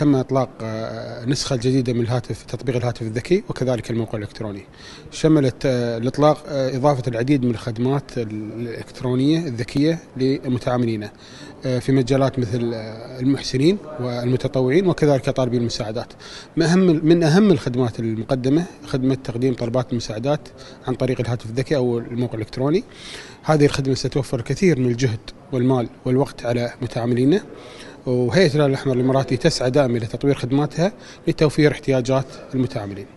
تم إطلاق نسخة الجديدة من الهاتف، تطبيق الهاتف الذكي وكذلك الموقع الإلكتروني. شملت الإطلاق إضافة العديد من الخدمات الإلكترونية الذكية لمتعاملينا في مجالات مثل المحسنين والمتطوعين وكذلك طالبي المساعدات. من أهم الخدمات المقدمة خدمة تقديم طلبات المساعدات عن طريق الهاتف الذكي أو الموقع الإلكتروني. هذه الخدمة ستوفر الكثير من الجهد والمال والوقت على متعاملينا، وهيئة الهلال الأحمر الإماراتي تسعى دائما لتطوير خدماتها لتوفير احتياجات المتعاملين.